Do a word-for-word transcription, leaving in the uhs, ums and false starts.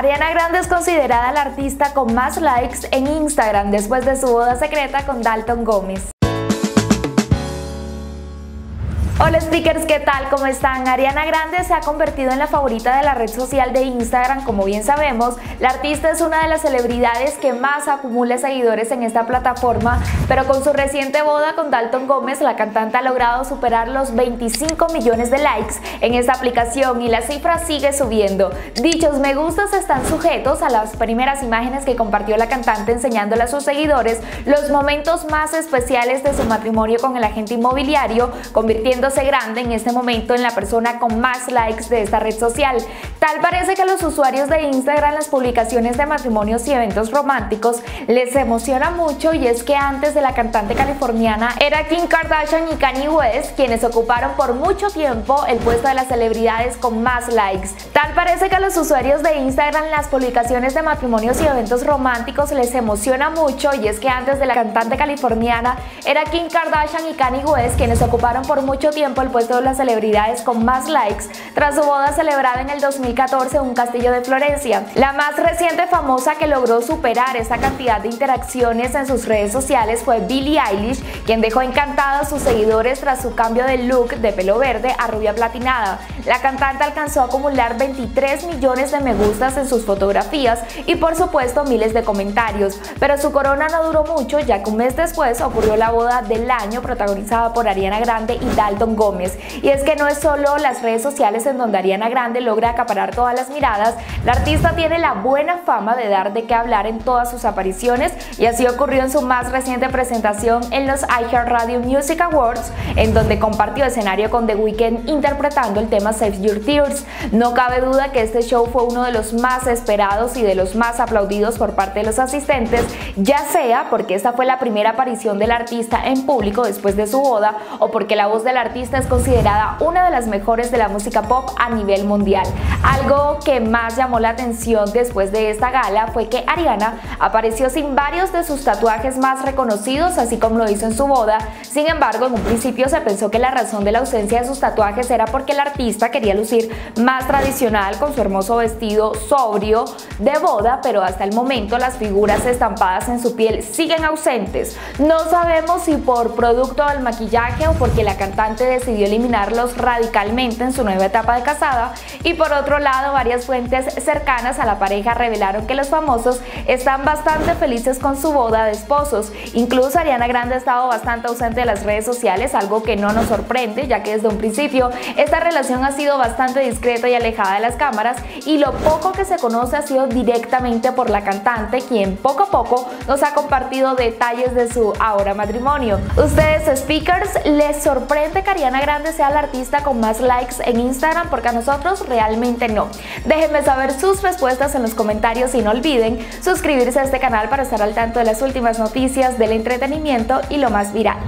Ariana Grande es considerada la artista con más likes en Instagram después de su boda secreta con Dalton Gómez. Hola Speakers, ¿qué tal? ¿Cómo están? Ariana Grande se ha convertido en la favorita de la red social de Instagram, como bien sabemos. La artista es una de las celebridades que más acumula seguidores en esta plataforma, pero con su reciente boda con Dalton Gómez, la cantante ha logrado superar los veinticinco millones de likes en esta aplicación y la cifra sigue subiendo. Dichos me gustas están sujetos a las primeras imágenes que compartió la cantante enseñándole a sus seguidores los momentos más especiales de su matrimonio con el agente inmobiliario, convirtiéndose grande en este momento en la persona con más likes de esta red social. Tal parece que a los usuarios de Instagram las publicaciones de matrimonios y eventos románticos les emociona mucho, y es que antes de la cantante californiana era Kim Kardashian y Kanye West quienes ocuparon por mucho tiempo el puesto de las celebridades con más likes. Tal parece que a los usuarios de Instagram las publicaciones de matrimonios y eventos románticos les emociona mucho y es que antes de la cantante californiana era Kim Kardashian y Kanye West quienes ocuparon por mucho tiempo tiempo el puesto de las celebridades con más likes tras su boda celebrada en el dos mil catorce en un castillo de Florencia. La más reciente famosa que logró superar esta cantidad de interacciones en sus redes sociales fue Billie Eilish, quien dejó encantada a sus seguidores tras su cambio de look de pelo verde a rubia platinada. La cantante alcanzó a acumular veintitrés millones de me gustas en sus fotografías y por supuesto miles de comentarios, pero su corona no duró mucho, ya que un mes después ocurrió la boda del año protagonizada por Ariana Grande y Dalton Gómez. Y es que no es solo las redes sociales en donde Ariana Grande logra acaparar todas las miradas, la artista tiene la buena fama de dar de qué hablar en todas sus apariciones, y así ocurrió en su más reciente presentación en los iHeartRadio Music Awards, en donde compartió escenario con The Weeknd interpretando el tema Save Your Tears. No cabe duda que este show fue uno de los más esperados y de los más aplaudidos por parte de los asistentes, ya sea porque esta fue la primera aparición del artista en público después de su boda o porque la voz del artista es considerada una de las mejores de la música pop a nivel mundial. Algo que más llamó la atención después de esta gala fue que Ariana apareció sin varios de sus tatuajes más reconocidos, así como lo hizo en su boda. Sin embargo, en un principio se pensó que la razón de la ausencia de sus tatuajes era porque el artista quería lucir más tradicional con su hermoso vestido sobrio de boda, pero hasta el momento las figuras estampadas en su piel siguen ausentes. No sabemos si por producto del maquillaje o porque la cantante decidió eliminarlos radicalmente en su nueva etapa de casada, y por otro lado varias fuentes cercanas a la pareja revelaron que los famosos están bastante felices con su boda de esposos. Incluso Ariana Grande ha estado bastante ausente de las redes sociales, algo que no nos sorprende, ya que desde un principio esta relación ha sido bastante discreta y alejada de las cámaras, y lo poco que se conoce ha sido directamente por la cantante, quien poco a poco nos ha compartido detalles de su ahora matrimonio. ¿Ustedes, Speakers, les sorprende que Ariana Grande sea la artista con más likes en Instagram? Porque a nosotros realmente no. Déjenme saber sus respuestas en los comentarios y no olviden suscribirse a este canal para estar al tanto de las últimas noticias del entretenimiento y lo más viral.